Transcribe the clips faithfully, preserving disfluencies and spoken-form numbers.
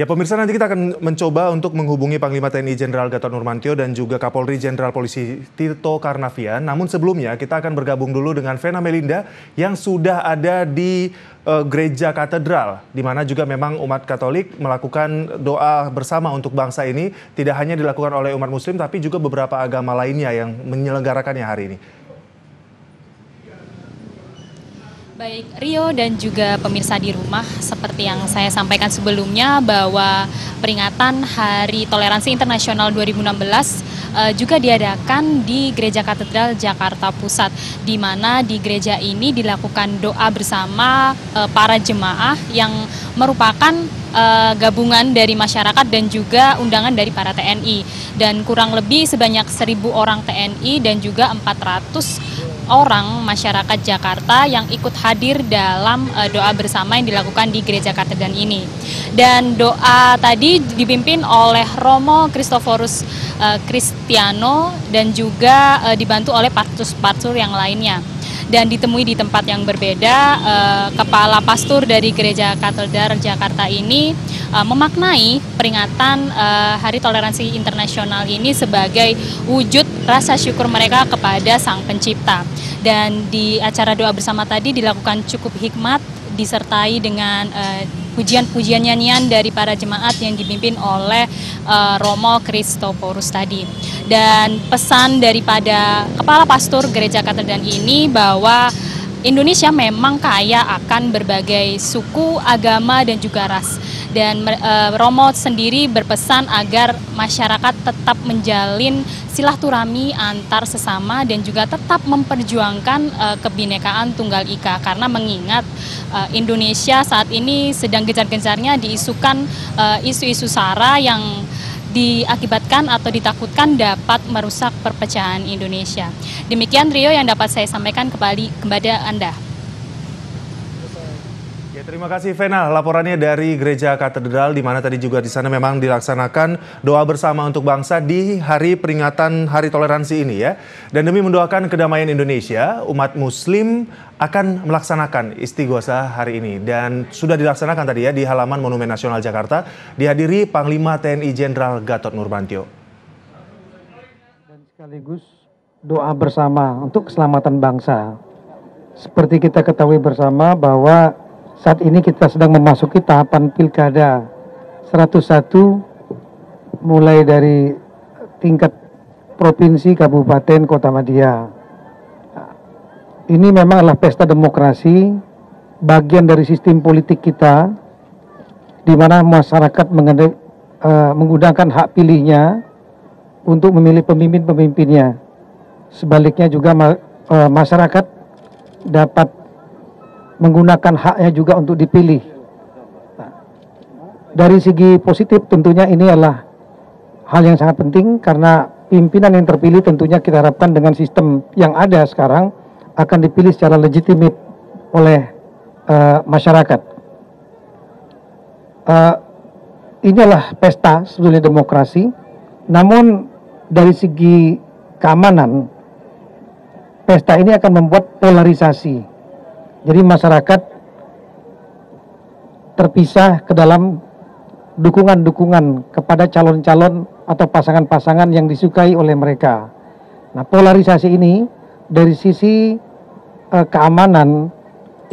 Ya pemirsa, nanti kita akan mencoba untuk menghubungi Panglima T N I Jenderal Gatot Nurmantyo dan juga Kapolri Jenderal Polisi Tito Karnavian. Namun sebelumnya kita akan bergabung dulu dengan Vena Melinda yang sudah ada di uh, gereja katedral, di mana juga memang umat Katolik melakukan doa bersama untuk bangsa ini. Tidak hanya dilakukan oleh umat Muslim, tapi juga beberapa agama lainnya yang menyelenggarakannya hari ini. Baik Rio dan juga pemirsa di rumah, seperti yang saya sampaikan sebelumnya bahwa peringatan Hari Toleransi Internasional dua ribu enam belas eh, juga diadakan di Gereja Katedral Jakarta Pusat, di mana di gereja ini dilakukan doa bersama eh, para jemaah yang merupakan eh, gabungan dari masyarakat dan juga undangan dari para T N I, dan kurang lebih sebanyak seribu orang T N I dan juga empat ratus orang masyarakat Jakarta yang ikut hadir dalam uh, doa bersama yang dilakukan di Gereja Katedral ini. Dan doa tadi dipimpin oleh Romo Christophorus uh, Cristiano dan juga uh, dibantu oleh pastor-pastor yang lainnya. Dan ditemui di tempat yang berbeda, eh, Kepala Pastor dari Gereja Katedral Jakarta ini eh, memaknai peringatan eh, Hari Toleransi Internasional ini sebagai wujud rasa syukur mereka kepada Sang Pencipta. Dan di acara doa bersama tadi dilakukan cukup hikmat, disertai dengan eh, pujian-pujian nyanyian dari para jemaat yang dipimpin oleh uh, Romo Christophorus tadi. Dan pesan daripada Kepala Pastor Gereja Katedral ini bahwa Indonesia memang kaya akan berbagai suku, agama, dan juga ras. Dan uh, Romo sendiri berpesan agar masyarakat tetap menjalin silaturahmi antar sesama dan juga tetap memperjuangkan uh, kebinekaan Tunggal Ika, karena mengingat uh, Indonesia saat ini sedang gencar-gencarnya diisukan isu-isu uh, SARA yang diakibatkan atau ditakutkan dapat merusak perpecahan Indonesia. Demikian Rio yang dapat saya sampaikan kembali kepada Anda. Ya, terima kasih Vena, laporannya dari Gereja Katedral, di mana tadi juga di sana memang dilaksanakan doa bersama untuk bangsa di hari peringatan Hari Toleransi ini ya. Dan demi mendoakan kedamaian Indonesia, umat Muslim akan melaksanakan istighosah hari ini, dan sudah dilaksanakan tadi ya di halaman Monumen Nasional Jakarta, dihadiri Panglima T N I Jenderal Gatot Nurmantyo. Dan sekaligus doa bersama untuk keselamatan bangsa. Seperti kita ketahui bersama bahwa saat ini kita sedang memasuki tahapan pilkada seratus satu, mulai dari tingkat provinsi, kabupaten, kota madya. Ini memang adalah pesta demokrasi, bagian dari sistem politik kita, di mana masyarakat menggunakan hak pilihnya untuk memilih pemimpin-pemimpinnya. Sebaliknya juga masyarakat dapat menggunakan haknya juga untuk dipilih. Nah, dari segi positif tentunya ini adalah hal yang sangat penting, karena pimpinan yang terpilih tentunya kita harapkan dengan sistem yang ada sekarang akan dipilih secara legitimit oleh uh, masyarakat. Uh, inilah pesta sebetulnya demokrasi, namun dari segi keamanan, pesta ini akan membuat polarisasi. Jadi masyarakat terpisah ke dalam dukungan-dukungan kepada calon-calon atau pasangan-pasangan yang disukai oleh mereka. Nah, polarisasi ini dari sisi eh, keamanan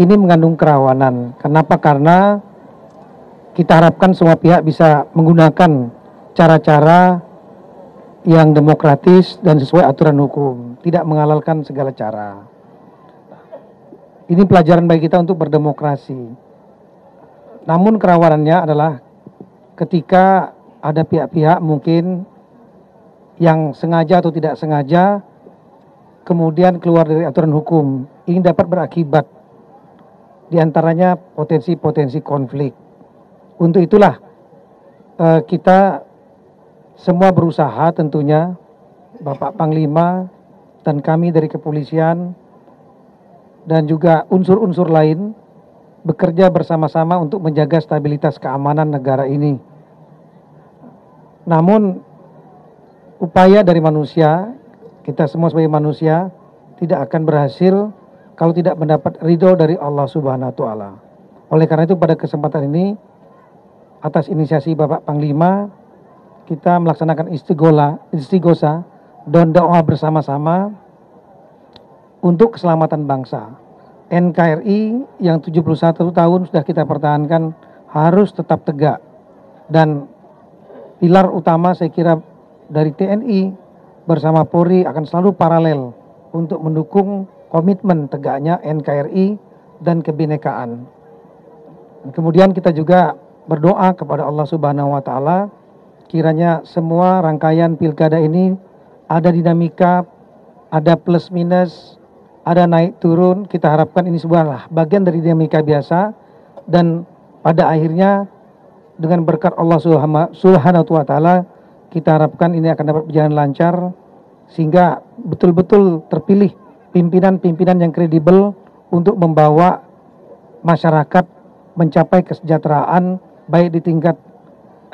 ini mengandung kerawanan. Kenapa? Karena kita harapkan semua pihak bisa menggunakan cara-cara yang demokratis dan sesuai aturan hukum, tidak menghalalkan segala cara. Ini pelajaran bagi kita untuk berdemokrasi. Namun kerawanannya adalah ketika ada pihak-pihak mungkin yang sengaja atau tidak sengaja kemudian keluar dari aturan hukum. Ini dapat berakibat di antaranya potensi-potensi konflik. Untuk itulah kita semua berusaha tentunya, Bapak Panglima dan kami dari kepolisian dan juga unsur-unsur lain bekerja bersama-sama untuk menjaga stabilitas keamanan negara ini. Namun upaya dari manusia, kita semua sebagai manusia tidak akan berhasil kalau tidak mendapat ridho dari Allah Subhanahu wa taala. Oleh karena itu pada kesempatan ini atas inisiasi Bapak Panglima, kita melaksanakan istighosah dan doa bersama-sama untuk keselamatan bangsa. N K R I yang tujuh puluh satu tahun sudah kita pertahankan harus tetap tegak, dan pilar utama saya kira dari T N I bersama Polri akan selalu paralel untuk mendukung komitmen tegaknya N K R I dan kebinekaan. Kemudian kita juga berdoa kepada Allah Subhanahu wa Ta'ala, kiranya semua rangkaian pilkada ini ada dinamika, ada plus minus, ada naik turun. Kita harapkan ini sebuah bagian dari dinamika biasa, dan pada akhirnya dengan berkat Allah Subhanahu wa Ta'ala kita harapkan ini akan dapat berjalan lancar, sehingga betul-betul terpilih pimpinan-pimpinan yang kredibel untuk membawa masyarakat mencapai kesejahteraan baik di tingkat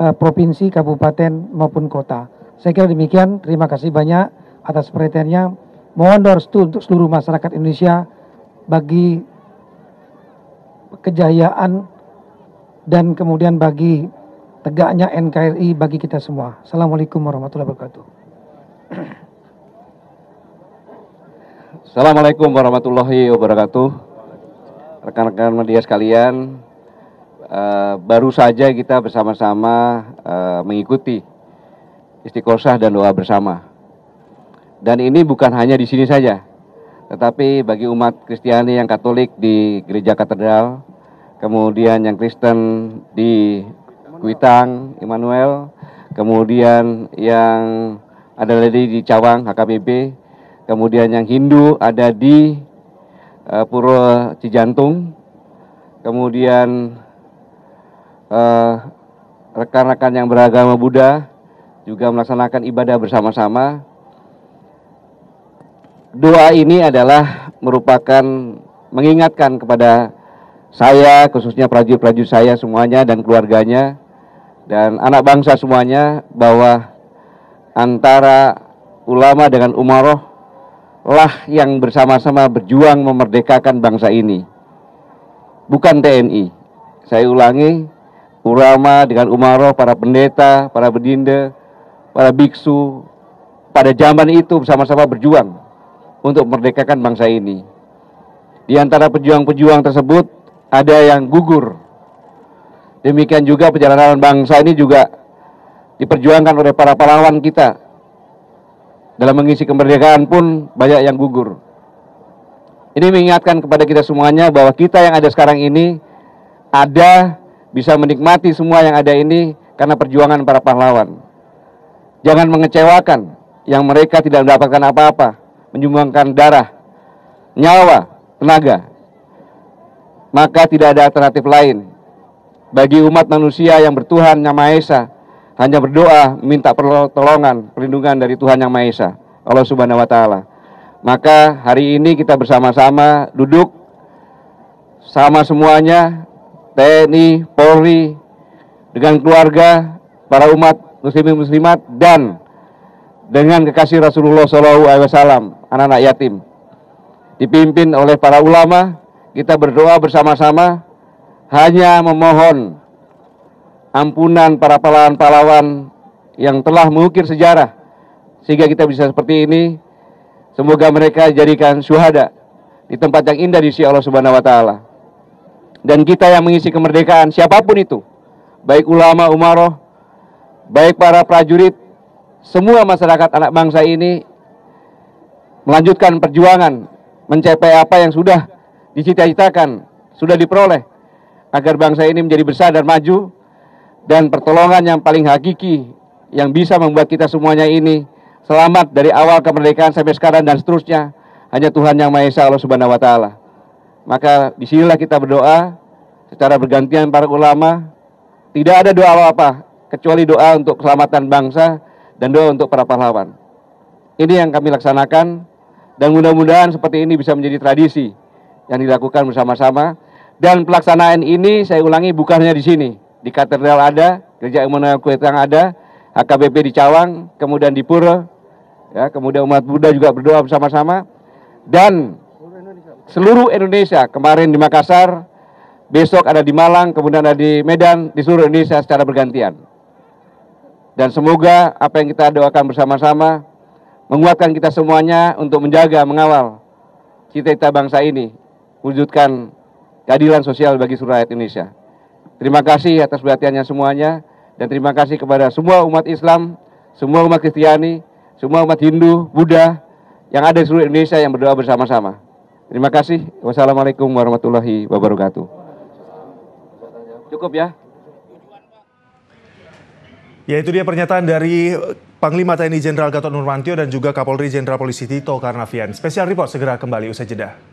uh, provinsi, kabupaten maupun kota. Saya kira demikian, terima kasih banyak atas perhatiannya. Mohon doa restu untuk seluruh masyarakat Indonesia bagi kejayaan dan kemudian bagi tegaknya N K R I bagi kita semua. Assalamualaikum warahmatullahi wabarakatuh. Assalamualaikum warahmatullahi wabarakatuh. Rekan-rekan media sekalian, uh, baru saja kita bersama-sama uh, mengikuti istighosah dan doa bersama. Dan ini bukan hanya di sini saja, tetapi bagi umat Kristiani yang Katolik di Gereja Katedral, kemudian yang Kristen di Kuitang, Immanuel, kemudian yang ada lagi di Cawang, H K B B, kemudian yang Hindu ada di uh, Puro Cijantung, kemudian rekan-rekan uh, yang beragama Buddha juga melaksanakan ibadah bersama-sama. Doa ini adalah merupakan mengingatkan kepada saya, khususnya prajurit-prajurit saya semuanya dan keluarganya dan anak bangsa semuanya, bahwa antara ulama dengan umaroh lah yang bersama-sama berjuang memerdekakan bangsa ini, bukan T N I. Saya ulangi, ulama dengan umaroh, para pendeta, para bedinde, para biksu pada zaman itu bersama-sama berjuang untuk memerdekakan bangsa ini. Di antara pejuang-pejuang tersebut ada yang gugur. Demikian juga perjalanan bangsa ini juga diperjuangkan oleh para pahlawan kita. Dalam mengisi kemerdekaan pun banyak yang gugur. Ini mengingatkan kepada kita semuanya bahwa kita yang ada sekarang ini ada, bisa menikmati semua yang ada ini karena perjuangan para pahlawan. Jangan mengecewakan yang mereka tidak mendapatkan apa-apa, menyumbangkan darah, nyawa, tenaga. Maka tidak ada alternatif lain bagi umat manusia yang bertuhan Yang Maha Esa, hanya berdoa minta pertolongan, perlindungan dari Tuhan Yang Maha Esa, Allah Subhanahu wa Ta'ala. Maka hari ini kita bersama-sama duduk sama semuanya, T N I, Polri, dengan keluarga, para umat muslimin muslimat, dan dengan kekasih Rasulullah shallallahu alaihi wasallam, anak-anak yatim, dipimpin oleh para ulama. Kita berdoa bersama-sama hanya memohon ampunan para pahlawan-pahlawan yang telah mengukir sejarah sehingga kita bisa seperti ini. Semoga mereka jadikan syuhada di tempat yang indah di sisi Allah Subhanahu wa Ta'ala. Dan kita yang mengisi kemerdekaan, siapapun itu, baik ulama, umaroh, baik para prajurit, semua masyarakat anak bangsa ini melanjutkan perjuangan mencapai apa yang sudah dicita-citakan, sudah diperoleh, agar bangsa ini menjadi besar dan maju. Dan pertolongan yang paling hakiki yang bisa membuat kita semuanya ini selamat dari awal kemerdekaan sampai sekarang dan seterusnya, hanya Tuhan Yang Maha Esa, Allah Subhanahu wa Ta'ala. Maka disinilah kita berdoa secara bergantian para ulama. Tidak ada doa apa-apa kecuali doa untuk keselamatan bangsa dan doa untuk para pahlawan. Ini yang kami laksanakan, dan mudah-mudahan seperti ini bisa menjadi tradisi yang dilakukan bersama-sama. Dan pelaksanaan ini, saya ulangi, bukan hanya di sini. Di Katedral ada, Gereja Immanuel Kuitang ada, H K B P di Cawang, kemudian di Pura, ya, kemudian umat Buddha juga berdoa bersama-sama. Dan seluruh Indonesia, kemarin di Makassar, besok ada di Malang, kemudian ada di Medan, di seluruh Indonesia secara bergantian. Dan semoga apa yang kita doakan bersama-sama menguatkan kita semuanya untuk menjaga, mengawal cita-cita bangsa ini, wujudkan keadilan sosial bagi seluruh rakyat Indonesia. Terima kasih atas perhatiannya semuanya, dan terima kasih kepada semua umat Islam, semua umat Kristiani, semua umat Hindu, Buddha yang ada di seluruh Indonesia yang berdoa bersama-sama. Terima kasih. Wassalamualaikum warahmatullahi wabarakatuh. Cukup ya. Ya, itu dia pernyataan dari Panglima T N I Jenderal Gatot Nurmantyo dan juga Kapolri Jenderal Polisi Tito Karnavian. Spesial Report segera kembali usai jeda.